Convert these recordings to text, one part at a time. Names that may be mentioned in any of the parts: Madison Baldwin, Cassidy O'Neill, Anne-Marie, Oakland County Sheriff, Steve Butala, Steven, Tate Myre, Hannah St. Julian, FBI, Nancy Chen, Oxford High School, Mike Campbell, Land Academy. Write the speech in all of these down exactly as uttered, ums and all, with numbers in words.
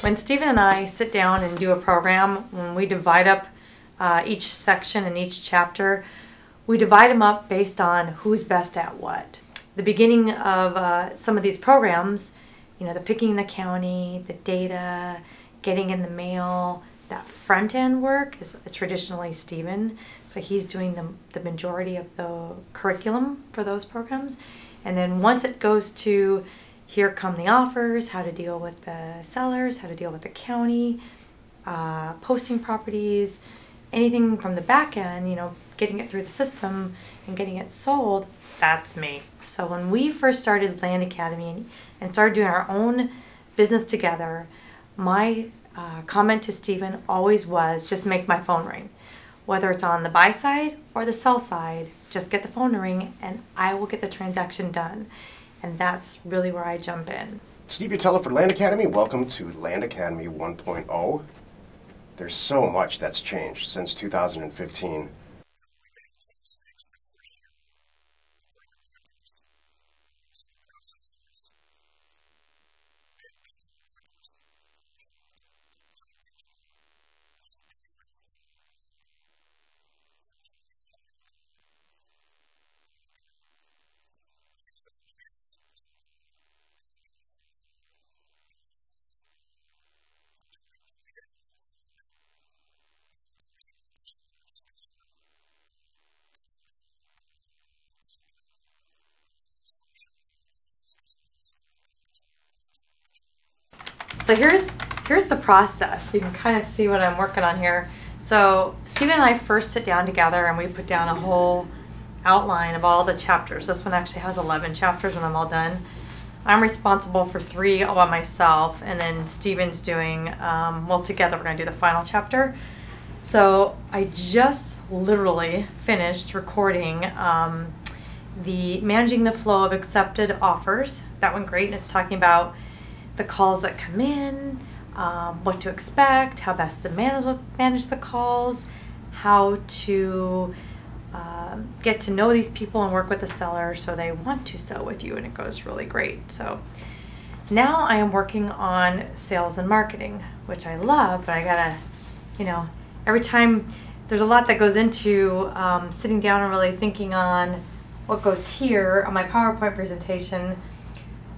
When Stephen and I sit down and do a program, when we divide up uh, each section and each chapter, we divide them up based on who's best at what. The beginning of uh, some of these programs, you know, the picking the county, the data, getting in the mail, that front-end work is traditionally Stephen. So he's doing the, the majority of the curriculum for those programs. And then once it goes to here come the offers, how to deal with the sellers, how to deal with the county, uh, posting properties, anything from the back end, you know, getting it through the system and getting it sold, that's me. So when we first started Land Academy and started doing our own business together, my uh, comment to Stephen always was, just make my phone ring. Whether it's on the buy side or the sell side, just get the phone to ring and I will get the transaction done. And that's really where I jump in. Steve Butala for Land Academy. Welcome to Land Academy one point oh. There's so much that's changed since two thousand fifteen. So here's, here's the process. You can kind of see what I'm working on here. So Stephen and I first sit down together and we put down a whole outline of all the chapters. This one actually has eleven chapters when I'm all done. I'm responsible for three all by myself, and then Stephen's doing, um, well, together we're going to do the final chapter. So I just literally finished recording um, the managing the flow of accepted offers. That went great, and it's talking about the calls that come in, um, what to expect, how best to manage, manage the calls, how to uh, get to know these people and work with the seller so they want to sell with you, and it goes really great. So now I am working on sales and marketing, which I love, but I gotta, you know, every time there's a lot that goes into um, sitting down and really thinking on what goes here on my PowerPoint presentation.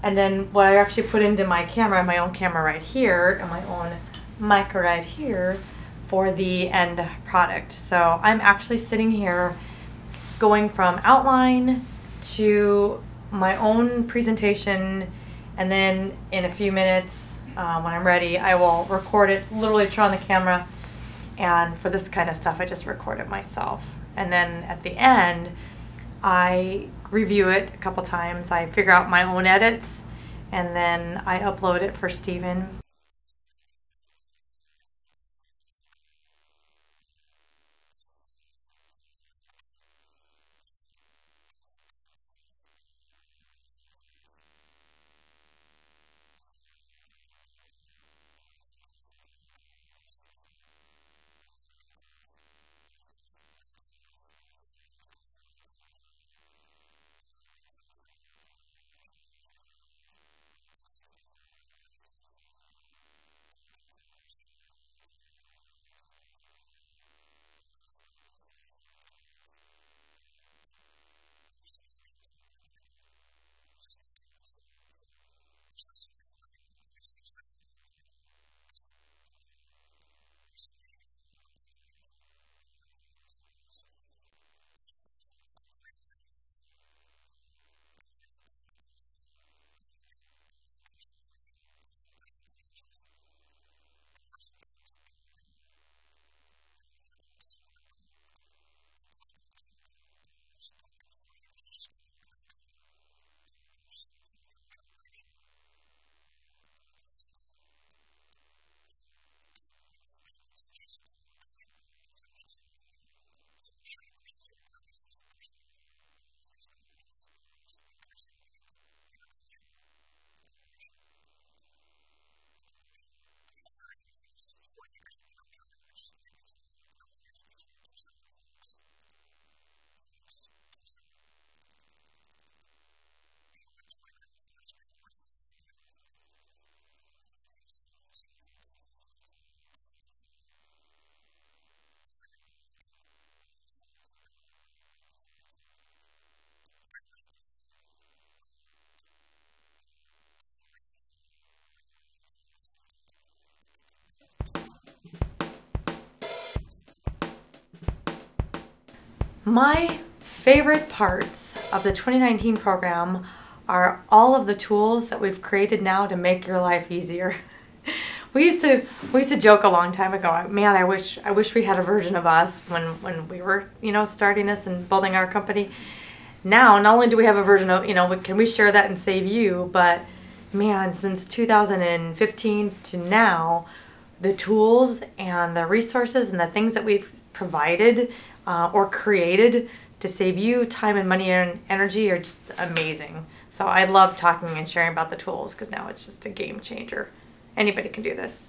And then what I actually put into my camera, my own camera right here, and my own mic right here for the end product. So I'm actually sitting here going from outline to my own presentation, and then in a few minutes uh, when I'm ready, I will record it, literally turn on the camera, and for this kind of stuff, I just record it myself. And then at the end, I review it a couple times, I figure out my own edits, and then I upload it for Stephen. My favorite parts of the twenty nineteen program are all of the tools that we've created now to make your life easier. We used to we used to joke a long time ago, man, I wish I wish we had a version of us when when we were, you know, starting this and building our company. Now, not only do we have a version of, you know, can we share that and save you, but man, since two thousand fifteen to now, the tools and the resources and the things that we've provided uh, or created to save you time and money and energy are just amazing. So I love talking and sharing about the tools because now it's just a game changer. Anybody can do this.